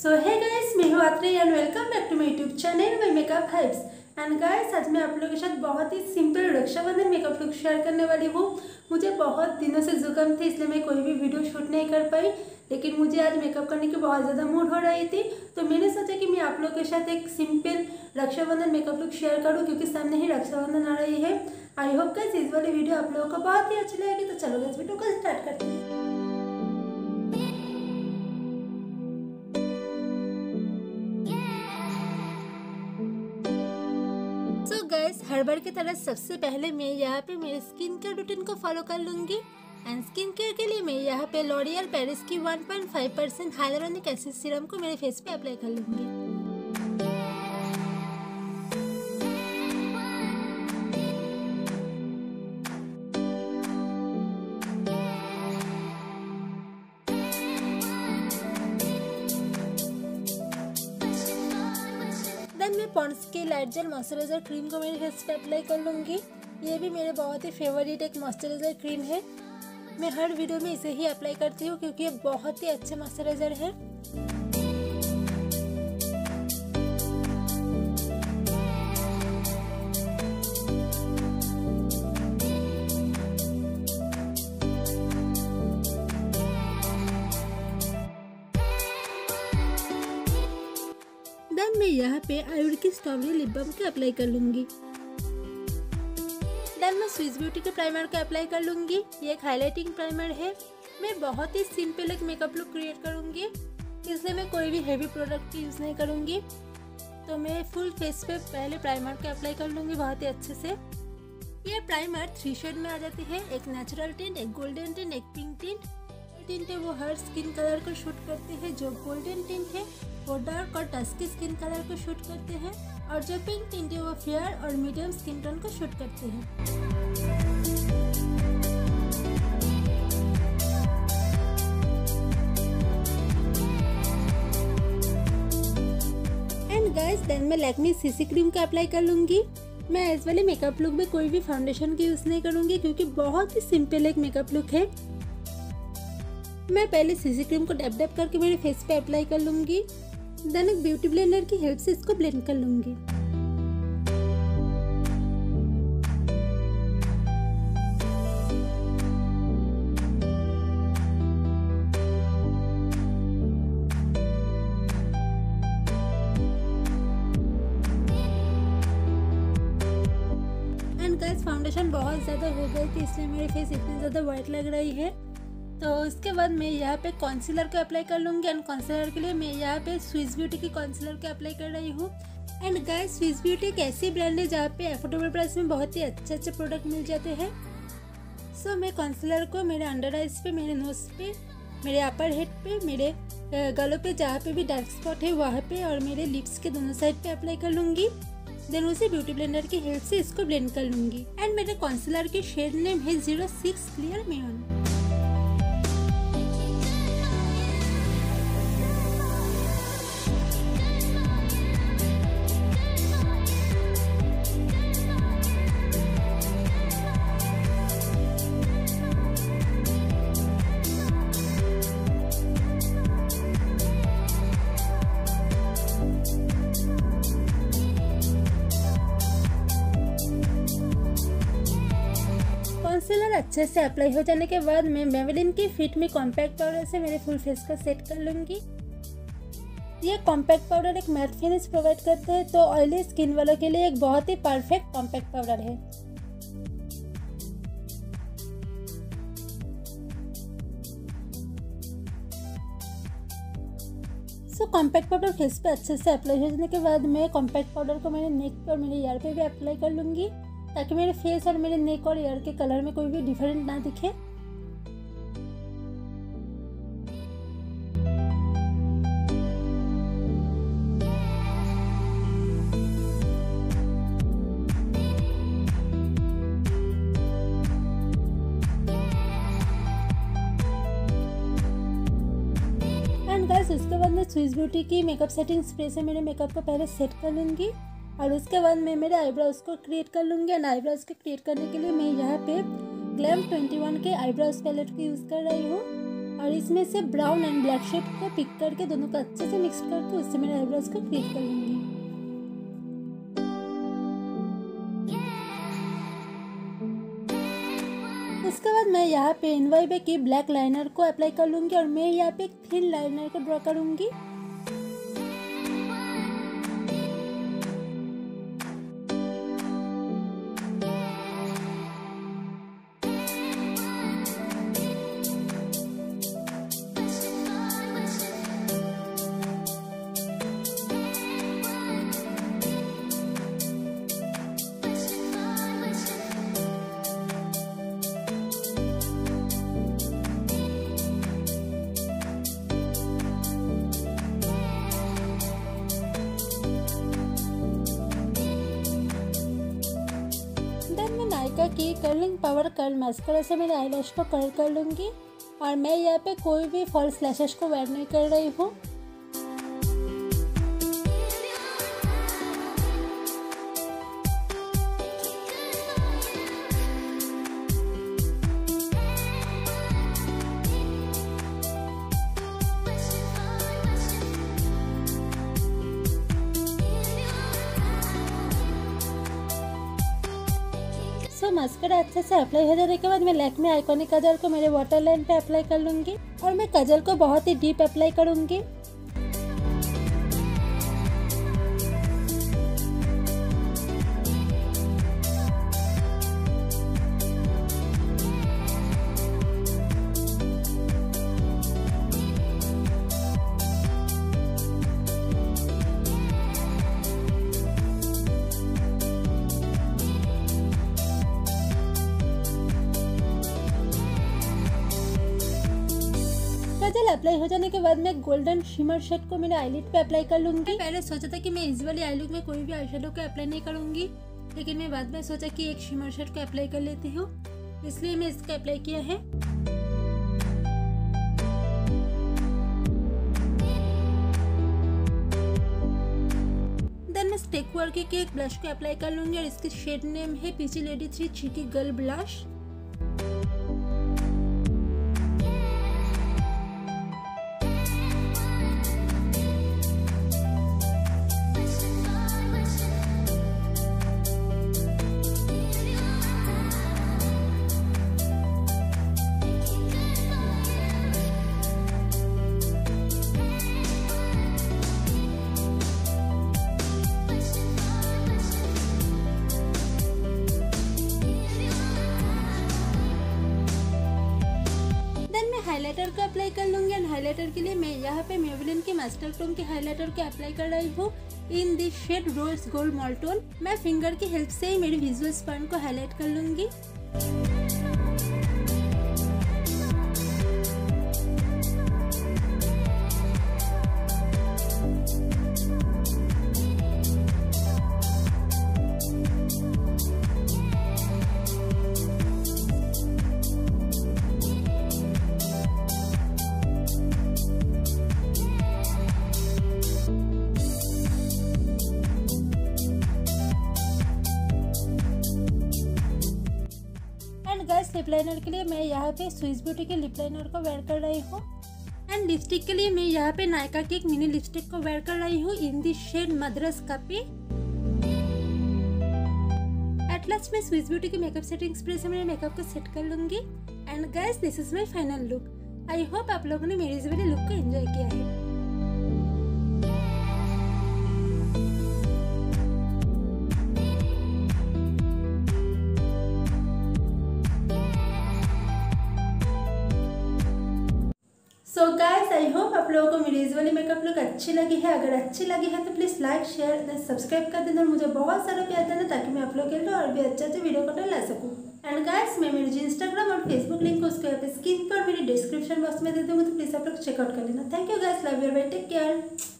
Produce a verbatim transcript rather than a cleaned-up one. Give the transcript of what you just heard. सो है गाइस, मैं हूँ Atreya and welcome back to my YouTube channel my makeup vibes. And guys, आज मैं आप लोगों के साथ बहुत ही simple Rakshabandhan makeup look share करने वाली हूँ। मुझे बहुत दिनों से जुकाम थी, इसलिए मैं कोई भी वीडियो शूट नहीं कर पाई, लेकिन मुझे आज मेकअप करने की बहुत ज़्यादा मूड हो रही थी, तो मैंने सोचा कि मैं आप लोगों के साथ एक simple Rakshabandhan makeup look share करूँ, क्योंकि सामने ही रक्षाबंधन आ रही है। आई होप गाइस इस वाली वीडियो आप लोगों को बहुत ही अच्छी लगेगी। तो चलो गाइस, वीडियो को स्टार्ट करते हैं। हर बार की तरह सबसे पहले मैं यहाँ पे मेरे स्किन केयर रूटीन को फॉलो कर लूँगी। एंड स्किन केयर के लिए मैं यहाँ पे लोरियल पेरिस की one point five percent hyaluronic acid serum को मेरे फेस पे अप्लाई कर लूँगी। पॉन्ड्स के लाइट जेल मॉइस्चराइजर क्रीम को मेरे फेस पे अप्लाई कर लूँगी। ये भी मेरे बहुत ही फेवरेट एक मॉइस्चराइजर क्रीम है। मैं हर वीडियो में इसे ही अप्लाई करती हूँ, क्योंकि ये बहुत ही अच्छा मॉइस्चराइजर है। मैं यहाँ पे आयुर्वेद की स्ट्रॉबेरी लिप बाम के अप्लाई कर लूँगी। देन मैं स्विस ब्यूटी के प्राइमर को अप्लाई कर लूँगी। ये एक हाइलाइटिंग प्राइमर है। मैं बहुत ही सिंपल एक मेकअप लुक क्रिएट करूँगी, इसलिए मैं कोई भी हेवी प्रोडक्ट यूज़ नहीं करूँगी। तो मैं फुल फेस पे पहले प्राइमर को अप्लाई कर लूँगी बहुत ही अच्छे से। ये प्राइमर थ्री शेड में आ जाती है, एक नेचुरल टिंट, एक गोल्डन टिंट, एक पिंक टिंट। टिंट है वो हर स्किन कलर को शूट करते हैं। जो गोल्डन टिंट है वो डार्क और टस्की स्किन कलर को शूट करते हैं, और जो पिंक टिंट है वो फेयर और मीडियम स्किन टोन को शूट करते हैं। एंड गाइस, देन मैं लैक्मे सीसी क्रीम का अप्लाई कर लूँगी। मैं इस वाले मेकअप लुक में कोई भी फाउंडेशन की यूज़ नहीं करूँगी, क्योंकि बहुत ही सिंपल एक मेकअप लुक है। मैं पहले सीसी क्रीम को डैप डैप करके मेरे फेस पे अप्लाई कर लूँगी। देन एक ब्यूटी ब्लेंडर की हेल्प से इसको ब्लेंड कर लूँगी। एंड गाइस, फाउंडेशन बहुत ज़्यादा हो गई थी, इसलिए मेरे फेस इतनी ज़्यादा वाइट लग रही है। तो उसके बाद मैं यहाँ पे कॉन्सीलर को अप्लाई कर लूँगी। एंड कॉन्सीलर के लिए मैं यहाँ पे स्विस ब्यूटी की कॉन्सीलर को अप्लाई कर रही हूँ। एंड गाइस, स्विस ब्यूटी एक ऐसी ब्रांड है जहाँ पे अफोर्डेबल प्राइस में बहुत ही अच्छे अच्छे प्रोडक्ट मिल जाते हैं। सो so, मैं कॉन्सीलर को मेरे अंडर आइज पे, मेरे नोज़ पे, मेरे अपर हेड पे, मेरे गालों पे जहाँ पे भी डार्क स्पॉट है वहाँ पे, और मेरे लिप्स के दोनों साइड पे अप्लाई कर लूँगी। देन उसे ब्यूटी ब्लेंडर की हेल्प से इसको ब्लेंड कर लूँगी। एंड मेरे कॉन्सीलर के शेड नेम है जीरो सिक्स क्लियर मेवन। कॉन्सीलर अच्छे से अप्लाई हो जाने के बाद मैं मेवलिन की फिट मी कॉम्पैक्ट पाउडर से मेरे फुल फेस को सेट कर लूँगी। ये कॉम्पैक्ट पाउडर एक मैट फिनिश प्रोवाइड करते हैं, तो ऑयली स्किन वालों के लिए एक बहुत ही परफेक्ट कॉम्पैक्ट पाउडर है। सो कॉम्पैक्ट पाउडर फेस पे अच्छे से अप्लाई हो जाने के बाद मैं कॉम्पैक्ट पाउडर को मेरे नेक पे और मेरे ईयर पे भी अप्लाई कर लूँगी, ताकि मेरे फेस और मेरे नेक और ईयर के कलर में कोई भी डिफरेंट ना दिखे। एंड गाइस, उसके बाद मैं स्विस ब्यूटी की मेकअप सेटिंग स्प्रे से मेरे मेकअप को पहले सेट कर लूँगी, और उसके बाद मैं मेरे आईब्राउज को क्रिएट कर लूँगी। एंड आईब्राउज को क्रिएट करने के लिए मैं यहाँ पे ग्लैम ट्वेंटी वन के आईब्राउज पैलेट को यूज़ कर रही हूँ, और इसमें से ब्राउन एंड ब्लैक शेड को पिक करके दोनों को अच्छे से मिक्स करके उससे मेरे आईब्रोज को क्रिएट कर लूंगी। इसके बाद मैं यहाँ पे एनवाई की ब्लैक लाइनर को अप्लाई कर लूंगी और मैं यहाँ पे एक थिन लाइनर को ड्रॉ करूंगी। की कर्लिंग पावर कर्ल मास्कारा से मेरे आईलैश को कर्ल कर लूँगी और मैं यहाँ पे कोई भी फॉल्स लैशेस को वेयर नहीं कर रही हूँ। तो मास्कारा अच्छे से अप्लाई हो जाने के बाद मैं लैक्मे आइकॉनिक कजल को मेरे वाटर लाइन पे अप्लाई कर लूँगी और मैं कजल को बहुत ही डीप अप्लाई करूँगी। कजल अप्लाई हो जाने के बाद मैं गोल्डन शिमर शेड को मेरे आईलिड पे अप्लाई कर लूंगी। पहले सोचा था कि मैं यूजुअली आई लुक में कोई भी आई शेडो को अप्लाई नहीं करूंगी, लेकिन मैं बाद में सोचा कि एक शिमर शेड को अप्लाई कर लेती हूँ, इसलिए मैं इसका अप्लाई किया है। देन मैं स्टेक वर्क के एक ब्लश को अप्लाई कर लूंगी और इसकी शेड नेम है पीछे lady three cheeky girl blush. Highlighter को अप्लाई कर लूँगी और हाइलाइटर के लिए मैं यहाँ पे मेवलिन के मास्टर टोन के हाइलाइटर को अप्लाई कर रही हूँ in this shade rose gold molten. मैं फिंगर की हेल्प से ही मेरे विजुअल स्पॉन्ज को हाईलाइट कर लूँगी। लिप लाइनर के लिए मैं यहाँ पे स्विस ब्यूटी के लिप लाइनर को वेयर कर रही हूँ एंड लिपस्टिक के लिए मैं यहाँ पे नायका की एक मिनी लिपस्टिक को वेयर कर रही हूँ in this shade Madras coffee. At last मैं स्विस ब्यूटी के मेकअप सेटिंग स्प्रे से मेरे मेकअप को सेट कर लूंगी and guys this is my final look. I hope आप लोगों ने मेरी वाली लुक को एंजॉय किया है। सो गाइस आई होप आप लोगों को मेरी वाली मेकअप लुक अच्छी लगी है। अगर अच्छी लगी है तो please like share and subscribe कर देना और मुझे बहुत सारा प्यार देना ताकि मैं आप लोगों के लिए और भी अच्छे अच्छे वीडियो को ला सकूँ। एंड गाइस मैं मेरे जो इंस्टाग्राम और फेसबुक लिंक को उसको यहाँ पे स्क्रीन पर मेरी डिस्क्रिप्शन बॉक्स में दे दूँगी, तो प्लीज़ आप लोग चेकआउट कर लेना। Thank you guys, love you, bye, take care.